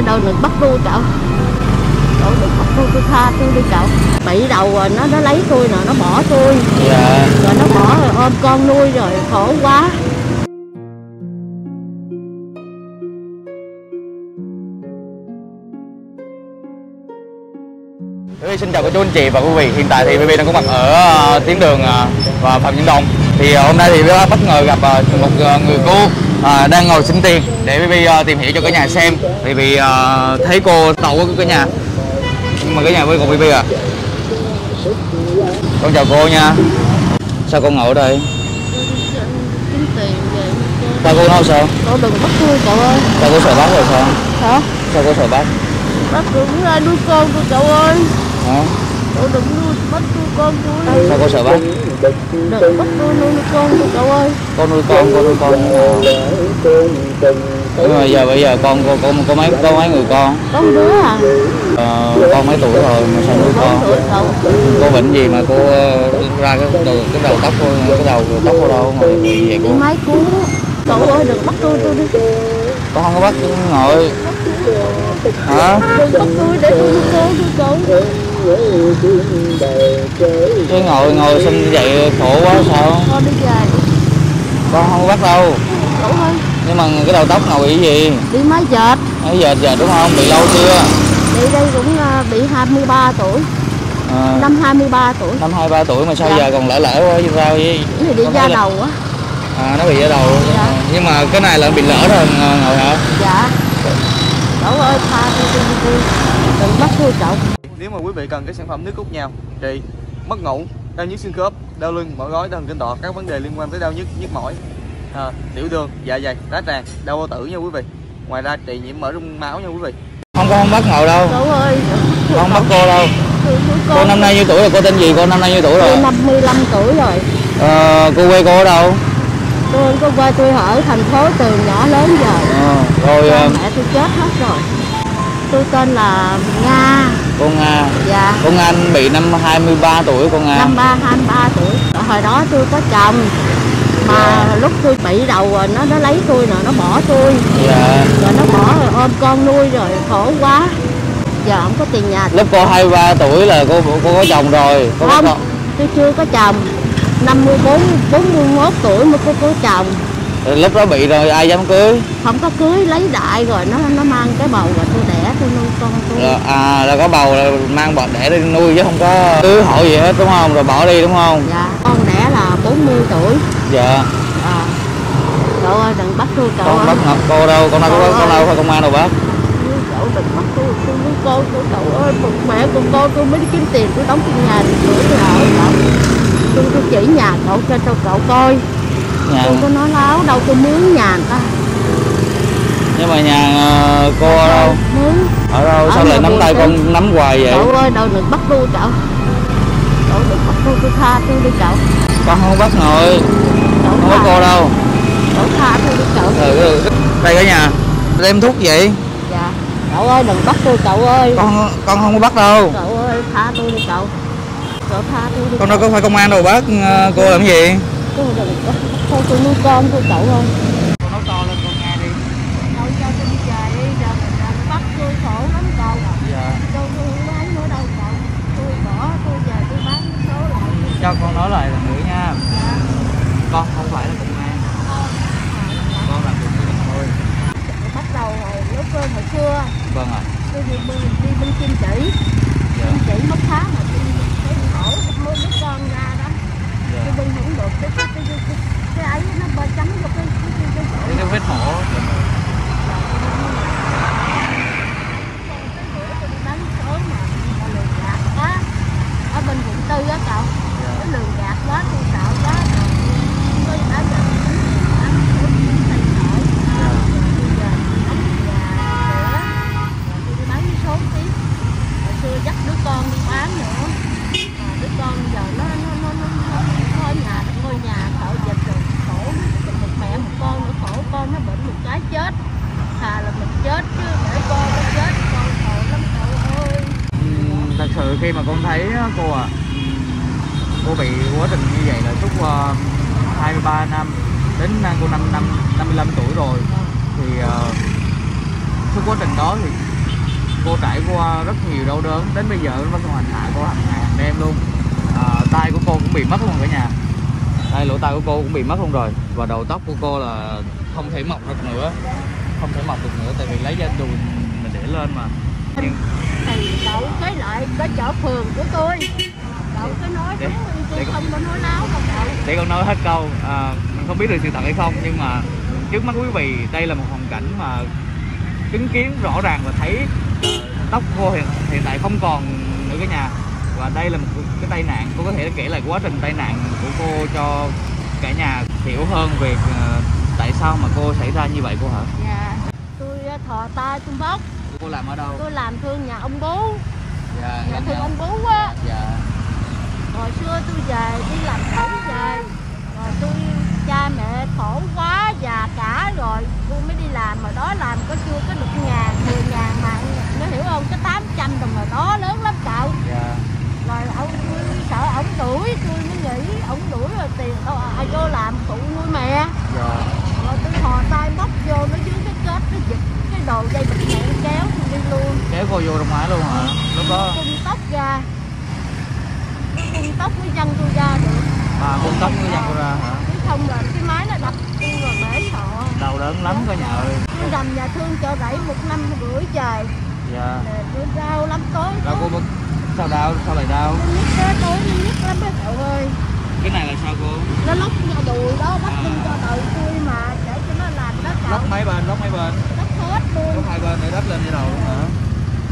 nó đôi được bắt tôi cậu, đôi được bắt tôi, tôi tha tôi đi cậu. Bị đầu rồi nó lấy tôi rồi nó bỏ tôi, rồi nó bỏ rồi ôm con nuôi rồi khổ quá. Xin chào cô chú anh chị và quý vị. Hiện tại thì BB đang có mặt ở tuyến đường và Phạm Văn Đồng. Thì hôm nay thì BB bất ngờ gặp một người cô đang ngồi xin tiền để BB tìm hiểu cho cả nhà xem. Thì vì thấy cô tàu của cả nhà, nhưng mà cả nhà với cô BB à. Con chào cô nha. Sao con ngồi ở đây? Sao cô nói sao? Cô đừng bắt tôi cậu ơi. Sao cô sợ bắt rồi sao? Hả? Sao cô sợ bắt? Bắt đừng ra nuôi con của cậu ơi. Hả? Cậu đừng nuôi bắt nuôi con tôi. Sao cô sợ bác? Đừng bắt tôi nuôi con của cậu ơi. Con nuôi con, con nuôi con. Đúng rồi, giờ bây giờ con có mấy người con? Có một đứa à? Con mấy tuổi rồi mà sao nuôi con? Cô bệnh gì mà cô ra cái đầu tóc cô đâu mà bị vậy cô? Mấy cú. Cậu ơi đừng bắt tôi đi. Con không có bắt ngồi. Hả? Đừng bắt tôi để tôi nuôi con của cậu. Chứ ngồi xin vậy khổ quá sao? Con đi về. Con không bắt đâu. Cậu ơi. Nhưng mà cái đầu tóc ngồi bị gì? Bị mái dệt. Mái dệt giờ đúng không? Bị lâu chưa? Bị đây cũng bị 23 tuổi. À. Năm 23 tuổi. Năm 23 tuổi mà sao dạ. Giờ còn lỡ quá như sao vậy? Nó bị da đầu á. À nó bị da đầu. Dạ. Nhưng mà cái này là bị lỡ rồi ngồi hả? Dạ. Cậu ơi tha tôi. Đừng bắt tôi cậu. Nếu mà quý vị cần cái sản phẩm nước cốt nhào trị mất ngủ, đau nhức xương khớp, đau lưng, mỏi gói, đau thần kinh tọa, các vấn đề liên quan tới đau nhức, nhức mỏi, tiểu đường, dạ dày, tá tràng, đau bao tử nha quý vị. Ngoài ra trị nhiễm mỡ rung máu nha quý vị. Không có không bắt ngồi đâu. Cậu ơi. Không bắt cô đâu. Cô năm nay nhiêu tuổi rồi? Cô tên gì? Cô năm nay nhiêu tuổi rồi? Tôi 55 tuổi rồi. Cô quê cô ở đâu? Tôi có quê tôi ở thành phố từ nhỏ lớn giờ. Rồi mẹ tôi chết hết rồi. Tôi tên là Nga. Cô Nga. Dạ. Cô Nga bị năm 23 tuổi cô Nga. Năm 23 tuổi. Hồi đó tôi có chồng. Mà lúc tôi bị đầu rồi nó lấy tôi rồi nó bỏ tôi. Dạ. Rồi nó bỏ rồi ôm con nuôi rồi khổ quá. Giờ không có tiền nhà. Lúc cô 23 tuổi là cô có chồng rồi. Cô không. Tôi chưa có chồng. Năm 41 tuổi mới cô có chồng. Lúc đó bị rồi ai dám cưới? Không có cưới, lấy đại rồi nó mang cái bầu rồi tôi đẻ tôi nuôi con tôi. Rồi, là có bầu là mang bầu đẻ đi nuôi chứ không có cưới hỏi gì hết đúng không? Rồi bỏ đi đúng không? Dạ. Con đẻ là 40 tuổi. Dạ. À. Cậu ơi đừng bắt tôi cậu. Con bắt ngập cô đâu, con đâu phải công an đâu bác. Cậu đừng bắt tôi nuôi con của cậu ơi, mẹ của con tôi mới đi kiếm tiền tôi đóng tiền nhà để tôi ở cậu. Tôi chỉ nhà cậu cho cậu coi. Nhà. Tôi có nói láo đâu, tôi mướn nhà người ta. Nhưng mà nhà cô ở đâu? Mướn. Ở đâu? Ở sao lại nắm tay con nắm hoài vậy? Cậu ơi, đâu được bắt tôi cậu. Cậu được bắt tôi tha tôi đi cậu. Con không bắt ngồi. Không có cô đâu. Cậu tha tôi đi cậu. Đây cả nhà, đem thuốc vậy? Dạ. Cậu ơi, đừng bắt tôi cậu ơi. Con không có bắt đâu. Cậu ơi, tha tôi đi cậu. Cậu tha tôi đi. Con đâu có phải công an đâu bác, cô làm gì? Cô đừng bắt tôi nuôi con của cậu không? Cô nói to lên con nghe đi. Đâu cho tôi đi về đi, giờ mình bắt tôi khổ lắm cậu. Dạ. Tôi không bán nữa đâu cậu. Tôi bỏ, tôi về tôi bán số lại. Cho con nói lại lần nữa nha. Dạ. Con không phải là công an. Con làm việc gì thôi. Bắt đầu lúc hồi xưa. Vâng ạ. Tôi đi bên Kim Chỉ. Dạ. Kim Chỉ mất tháng mà tôi đi khổ, mua đứa con ra đó. Dạ. Tôi đi không được cái ấy nó bơ trắng cho cái vết mổ. Ở bên quận tư á cậu, nó lường gạt quá, tôi sợ quá. Tôi đã nhận tiền nổi. Bây giờ đóng nhà nữa, rồi tôi đi bán cái số tiếp. Hồi xưa dắt đứa con đi bán nữa, đứa con giờ nó ở nhà. Nhà cậu dịch rồi khổ, một mẹ một con nữa khổ, con nó bệnh một cái chết, thà là mình chết chứ để con nó chết, con khổ lắm cậu ơi. Thật sự khi mà con thấy cô à, cô bị quá trình như vậy là suốt 23 năm, đến cô 55 tuổi rồi, thì Suốt quá trình đó thì cô trải qua rất nhiều đau đớn, đến bây giờ vẫn còn hành hạ cô hàng đêm luôn. Tay của cô cũng bị mất luôn cả nhà, đây lỗ tai của cô cũng bị mất luôn rồi, và đầu tóc của cô là không thể mọc được nữa, không thể mọc được nữa tại vì lấy da đùi mình để lên mà. Nhưng... thì cậu cái lại có chỗ phường của tôi, cậu cứ nói đúng, tôi không có nói láo đâu cậu. Để con nói hết câu, mình không biết được sự thật hay không, nhưng mà trước mắt quý vị đây là một hoàn cảnh mà chứng kiến rõ ràng và thấy tóc cô hiện tại không còn nữa cả nhà. Và đây là một cái tai nạn, cô có thể kể lại quá trình tai nạn của cô cho cả nhà hiểu hơn về tại sao mà cô xảy ra như vậy cô hả? Dạ, tôi thò tay tôi bóc. Cô làm ở đâu? Tôi làm thương nhà ông bố. Dạ, nhà thương ông bố á. Dạ. Hồi xưa tôi về đi làm cổng về, rồi tôi cha mẹ khổ quá già cả rồi, tôi mới đi làm mà đó làm có chưa có được ngàn, 10 ngàn mà nó hiểu không? Cái 800 đồng rồi đó lớn lắm cậu. Dạ. Rồi ông sợ ổng đuổi, tôi mới nghĩ ổng đuổi rồi tiền đâu ai vô làm phụ nuôi mẹ. Dạ. Rồi tôi thò tay móc vô nó dưới cái kết nó giật cái đồ dây bịch mẹ kéo đi luôn. Kéo cô vô đồng hải luôn hả? Lúc đó cung tóc ra, cung tóc với chân tôi ra được. À cung tóc với chân tôi ra hả? Chứ không là cái máy nó đập tôi rồi mẹ sợ. Đau đớn lắm cả nhà ơi. Tôi làm nhà thương chợ rẫy 1 năm rưỡi trời. Dạ. Tôi đau lắm tối. Sao đau? Sao lại đau? Nó nhức cái tối, nó nhức lắm mấy cậu ơi. Cái này là sao cô? Nó lóc ra đùi đó, bắt lưng cho đùi tôi mà để cho nó làm đó cậu. Lóc mấy bên, lóc mấy bên? Lóc hết luôn. Lóc 2 bên để đắp lên như đầu luôn hả?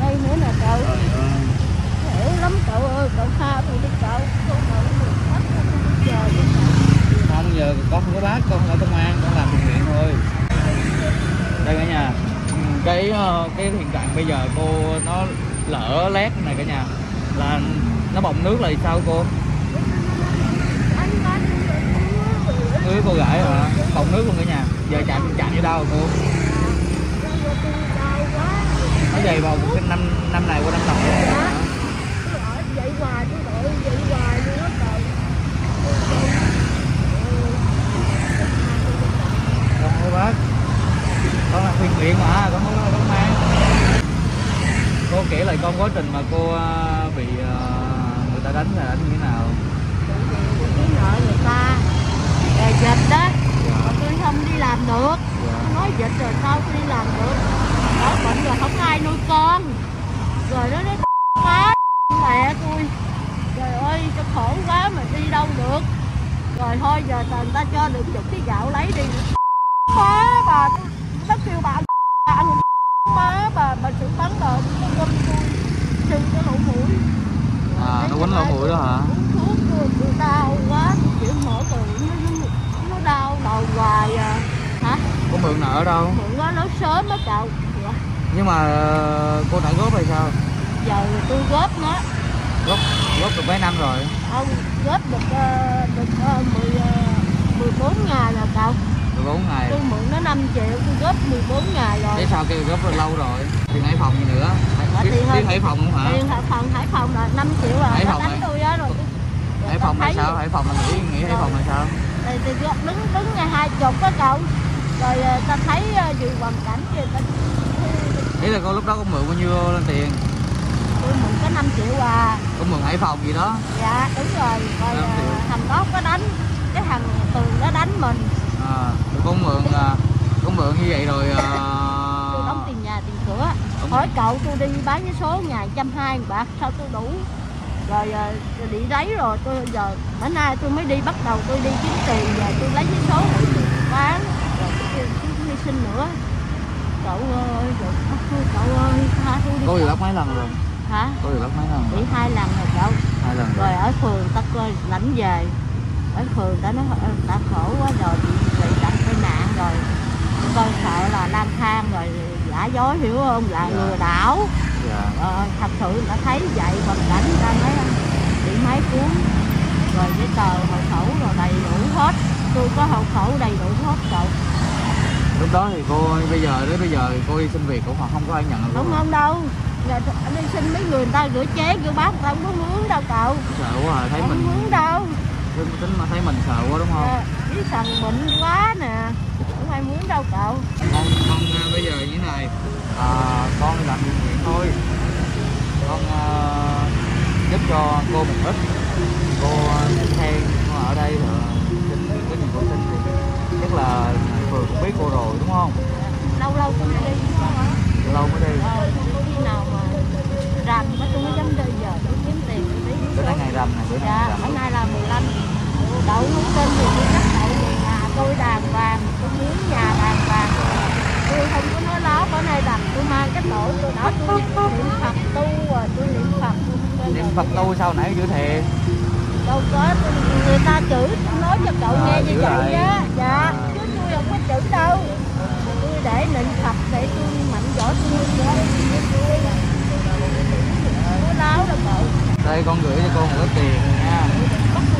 Đây nữa nè cậu. Hiểu lắm cậu ơi, cậu tha tôi đi cậu. Không đợi tôi bắt, tôi chờ vậy cậu. Không, giờ con không có bác, con ở công an, con làm bệnh viện thôi. Đây cả nhà, cái hiện trạng bây giờ cô nó lỡ lét này cả nhà là nó bọng nước là sao cô? Ưới cô gãi hả? Bọng nước luôn cả nhà. Giờ chạm như đau cô? Nó dày vào năm này qua năm nọ. Tôi ở vậy hoài, tôi đợi vậy hoài luôn á cậu. Con ơi bác, con là thiền viện mà, con không có mang. Cô kể lại con quá trình mà cô bị người ta đánh là đánh như thế nào? Tôi đi nợ người ta về dịch đó, mà tôi không đi làm được. Tôi nói dịch rồi sao tôi đi làm được? Đó bệnh rồi không ai nuôi con, rồi nó nói quá mẹ tôi, trời ơi cho khổ quá mà đi đâu được. Rồi thôi giờ người ta cho được chục cái gạo lấy đi, quá bà nó kêu bà ăn bà xử bắn rồi con chừng cái lỗ mũi. À nó quánh lỗ mũi đó hả? Thuốc tôi đau quá chịu mổ từ nó đau đầu hoài à. Hả? Cô mượn nợ ở đâu? Mượn quá nó sớm á cậu. Nhưng mà cô đã góp hay sao? Giờ tôi góp nó. Góp được mấy năm rồi? Không, góp được 14 ngày rồi cậu. 14 ngày. Tôi mượn nó 5 triệu, tôi góp 14 ngày rồi. Thế sao kêu góp rồi lâu rồi? Tiền Hải Phòng gì nữa? Tiền Hải Phòng không hả? Tiền Hải Phòng là 5 triệu rồi. Hải Phòng đánh tôi đó rồi. Hải Phòng là sao? Hải Phòng là nghĩ Hải Phòng là sao? Thì đứng ngày 20 đó cậu. Rồi ta thấy dự hoàn cảnh kia ta. Ý là cô lúc đó con mượn bao nhiêu lên tiền? Tôi mượn có 5 triệu à. Con mượn Hải Phòng gì đó? Dạ đúng rồi. Rồi thằng đó có đánh, cái thằng Tường nó đánh mình. À, con mượn như vậy rồi tôi đóng tiền nhà tiền cửa. Hỏi cậu tôi đi bán cái số nhà 120 bạc sao tôi đủ rồi đi đấy rồi tôi giờ bữa nay tôi mới đi bắt đầu tôi đi kiếm tiền và tôi lấy cái số để tôi bán rồi tôi đi xin nữa cậu ơi được cậu ơi tha tôi đi. Cô bị bắt mấy lần rồi hả? Cô bị bắt mấy lần rồi? Chỉ 2 lần rồi cậu. 2 lần rồi ở phường ta coi lãnh về. Ở phường đã nói đã khổ quá rồi bị đặt cái nạn rồi con sợ là lang thang rồi giả dối hiểu không là lừa đảo. Thật sự đã thấy vậy bằng cảnh ra mấy bị máy cuốn rồi giấy tờ hộ khẩu rồi đầy đủ hết. Tôi có hộ khẩu đầy đủ hết cậu. Lúc đó thì cô bây giờ đến bây giờ thì cô đi xin việc cũng không có ai nhận được. Không đâu rồi, đi xin mấy người ta rửa chén rửa bát tao không có mướn đâu cậu. Sợ quá rồi thấy không mình mướn đâu. Tính mà thấy mình sợ quá đúng không? Biết thằng bệnh quá nè. ai muốn đâu cậu. Không, bây giờ như thế này, con làm nguyện thôi. Con giúp cho cô một ít. Cô theo ở đây xin cái gì cô xin thì chắc là vừa cũng biết cô rồi đúng không? Lâu con mới đi. Lâu mới đi. Cô đi nào mà rằm mà tôi mới dám đi giờ để kiếm tiền tí. Bữa nay ngày rằm này, bữa nay. Dạ, bữa nay là 15. Đậu luôn kênh thì tôi rất đậu về nhà tôi đàng hoàng, tôi muốn nhà đàng hoàng. Tôi không có nói láo, bữa nay rằng tôi mang cái tổ tôi đó tôi niệm Phật tu rồi, tôi niệm Phật. Niệm Phật tu sao nãy chữ thiệt? Đâu có, người ta chữ, tôi nói cho cậu nghe như vậy á. Dạ, chứ tôi không có chữ đâu. Tôi để niệm Phật để tôi mạnh võ tôi. Không có láo đâu cậu. Đây con gửi cho cô một ít tiền nha. Không, con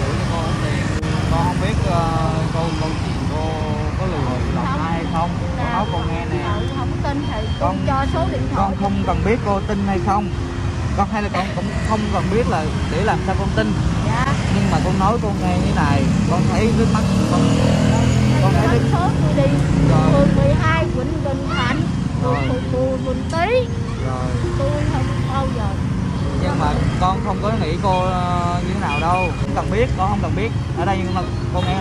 gửi cho cô ít tiền. Con không biết cô có lừa lòng ai hay không. Con nói con nghe nè. Không tin thì con cho số điện thoại. Con không cần biết cô tin hay không. Con hay là con cũng không cần biết là để làm sao con tin. Dạ. Nhưng mà con nói con nghe như này, con thấy nước mắt con thấy nước số tôi đi. Rồi 12 Vĩnh Bình Thạnh. Rồi Vĩnh Tý. Rồi. Tôi không bao giờ. Nhưng mà con không có nghĩ cô như thế nào đâu. Không cần biết, con không cần biết. Ở đây nhưng mà cô nghe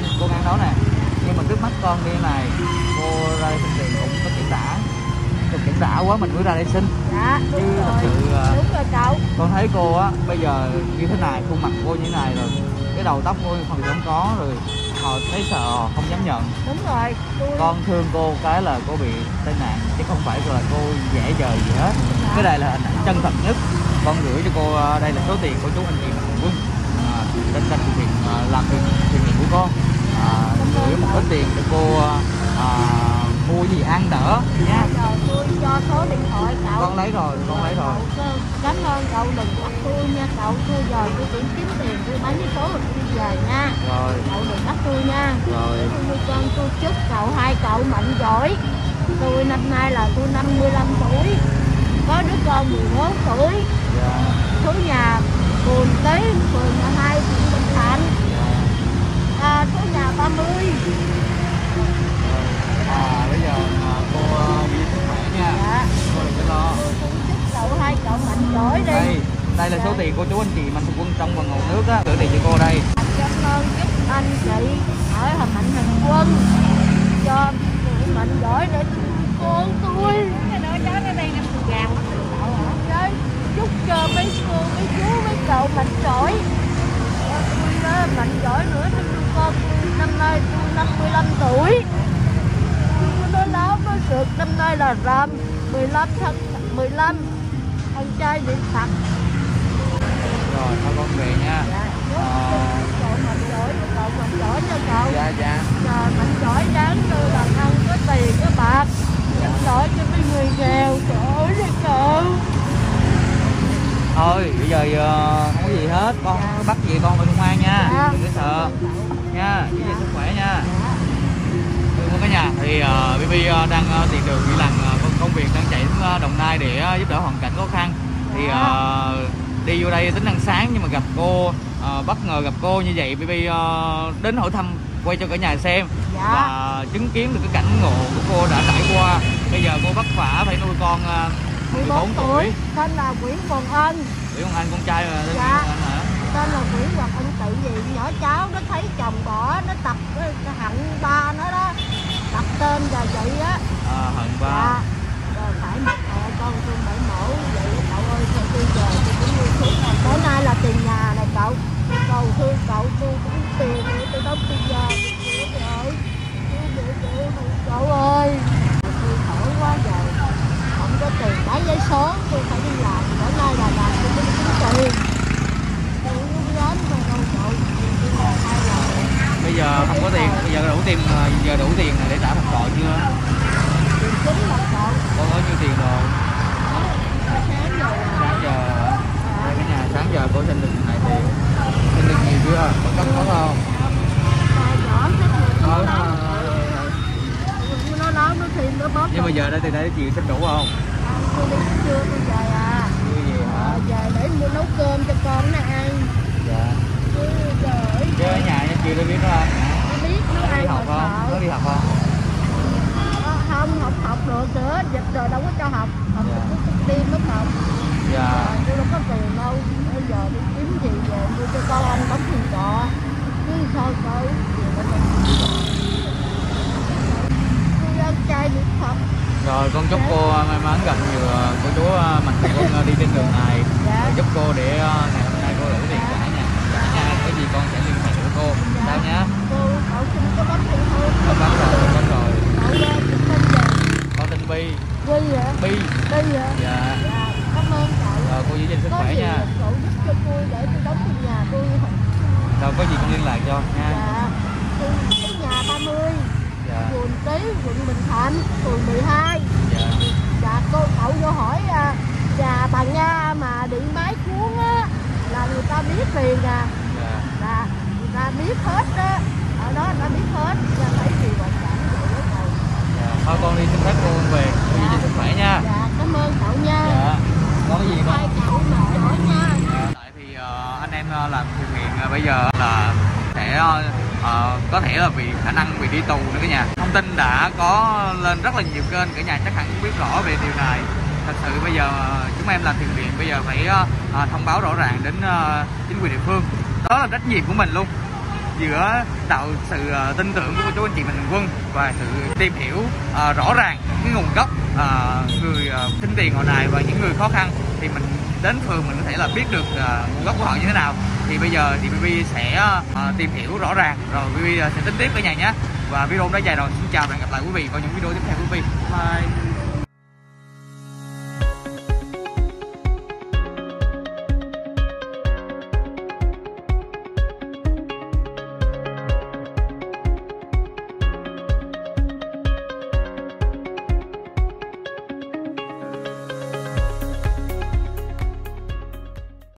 đó nè. Nhưng mà trước mắt con như này, cô ra đây xin tiền cũng có kiểm đã. Kiểm đã quá mình mới ra đây xin. Dạ, chứ thật sự đúng rồi cậu. Con thấy cô á, bây giờ như thế này, khuôn mặt cô như thế này rồi. Cái đầu tóc cô phần không có rồi. Họ thấy sợ, không dám nhận. Đúng rồi. Con thương cô cái là cô bị tai nạn, chứ không phải là cô dễ dời gì hết. Cái này là hình ảnh chân thật nhất. Con gửi cho cô đây là số tiền của chú anh chị Hồng Quân đến đây thực hiện làm việc của con. Gửi một ít tiền cho cô mua gì ăn đỡ nha. Rồi tôi cho số điện thoại cậu. Con lấy rồi. Cảm ơn cậu, đừng bắt tôi nha cậu. Tôi giờ tôi chuyển kiếm tiền tôi bán cái số rồi tôi về nha. Rồi. Cậu đừng bắt tôi nha. Rồi. Tôi chúc cậu hai cậu mạnh giỏi. Tôi năm nay là tôi 55 tuổi. Có đứa con 14 tuổi, số nhà Vườn Tý, phường 2, Vĩnh Bình Thạnh, số nhà 30. Bây giờ cô đi sức khỏe nha, cô đừng có lo. Cậu hai cậu mạnh giỏi đi. Đây là số tiền của chú anh chị Mạnh Thường Quân trong và ngoài nước á, gửi tiền cho cô đây. Cảm ơn chúc anh chị ở Mạnh Thường Quân cho tụi mạnh giỏi để con tôi. Chúc cho mấy cô, mấy chú, mấy cậu mạnh giỏi. Tôi mạnh giỏi nữa cho con. Năm nay tôi 55 tuổi. Tôi nói đó với được năm nay là rằm 15 ăn chay niệm Phật. Rồi thôi con về nha. Cậu mạnh giỏi cho cậu. Dạ. Mạnh giỏi đáng tôi làm ăn có tiền có bạc. Mạnh giỏi cho mấy người nghèo. Trời ơi cậu. Thôi bây giờ không có gì hết, con không bắt gì con phải ngoan nha, đừng có sợ nha, giữ gìn sức khỏe nha. Thưa cả nhà, thì Bibi đang tìm đường đi làm công việc, đang chạy đến Đồng Nai để giúp đỡ hoàn cảnh khó khăn. Thì đi vô đây tính ăn sáng nhưng mà gặp cô, bất ngờ gặp cô như vậy, Bibi đến hỏi thăm, quay cho cả nhà xem và chứng kiến được cái cảnh ngộ của cô đã trải qua. Bây giờ cô vất vả phải nuôi con 14 tuổi, tên là Nguyễn Hoàng Anh. Nguyễn Hoàng Anh con trai rồi, tên Nguyễn Hoàng Anh hả? Tên là Nguyễn Hoàng Anh tự gì, nhỏ cháu nó thấy chồng bỏ, nó tập cái hận ba nó đó, tập tên rồi vậy á. Hận ba. Rồi phải mặc mẹ con tôi phải mổ vậy cậu ơi, cho tôi về tôi cũng nuôi suốt này. Tối nay là tiền nhà này cậu, cầu thương cậu tôi cũng tiền để tôi đóng tiền nhà, cậu ơi, tôi khổ quá vậy. Có tiền bán giấy số tôi phải đi làm, bữa nay là làm tôi mới kiếm tiền. Tôi muốn đến mà đâu cậu, tôi làm hai lần. Bây giờ không có tiền, bây giờ đủ tiền để trả phòng trọ chưa? Tiền chính là cậu. Con có nhiêu tiền rồi? Sáng giờ. Đây cả nhà, sáng giờ cô xin được này tiền. Xin được nhiều chưa? Có cấp có không? Tài nhỏ chắc là nó thêm, nó nhưng bây giờ đây từ đây chị xin đủ không? Tôi đi trưa tôi về à. Như gì hả? Về để mua nấu cơm cho con nó ăn. Dạ. Chứ ở nhà chị tôi biết không? Tôi biết nó Nó đi học không? Không, học được nữa, dịch rồi đâu có cho học. Học đi mất học. Dạ. Tôi đâu có tiền đâu. Bây giờ đi kiếm gì về mua cho con anh đóng tiền trọ. Cứ thôi coi gì đó. Tôi ăn chay được học. Rồi con chúc cô may mắn gặp nhiều cô chú mạnh thường quân đi trên đường này. Dạ. Giúp cô để ngày hôm nay cô đủ tiền trả nè. Trả cái gì con sẽ liên hệ với cô. Sao nhá. Cậu xin có bánh tiền không? Có bánh rồi. Cậu tên Bi. Bi hả? Dạ. Cảm ơn cậu. Cô giữ gìn sức khỏe nha. Cậu giúp cho tôi để tôi đóng tiền nhà tôi. Rồi có gì con liên lạc cho nha. Dạ. Cái nhà 30. Dạ. Quận Tí, quận Bình Thạnh, phường 12. Dạ. Dạ cô cậu vô hỏi nhà bà Nga mà điện máy cuốn á là người ta biết liền à. Dạ. Dạ. Ta biết hết đó, ở đó ta biết hết, ta thấy gì còn cả cậu. Dạ, thôi con đi xin phép cô về, cô giữ sức khỏe nha. Dạ, cảm ơn cậu nha. Dạ, có gì không? Hai cậu mà hỏi nha. Dạ, tại thì anh em làm thiện nguyện bây giờ là sẽ có thể là bị khả năng bị đi tù nữa cả nhà. Thông tin đã có lên rất là nhiều kênh, cả nhà chắc hẳn biết rõ về điều này. Thật sự bây giờ chúng em làm thiện nguyện bây giờ phải thông báo rõ ràng đến chính quyền địa phương. Đó là trách nhiệm của mình luôn, giữa tạo sự tin tưởng của cô chú anh chị mạnh thường quân và sự tìm hiểu rõ ràng cái nguồn gốc người xin tiền họ này và những người khó khăn, thì mình đến phường mình có thể là biết được nguồn gốc của họ như thế nào. Thì bây giờ thì BB sẽ tìm hiểu rõ ràng rồi BB sẽ tính tiếp cả nhà nhé. Và video đã dài rồi, xin chào và hẹn gặp lại quý vị vào những video tiếp theo của BB. Bye.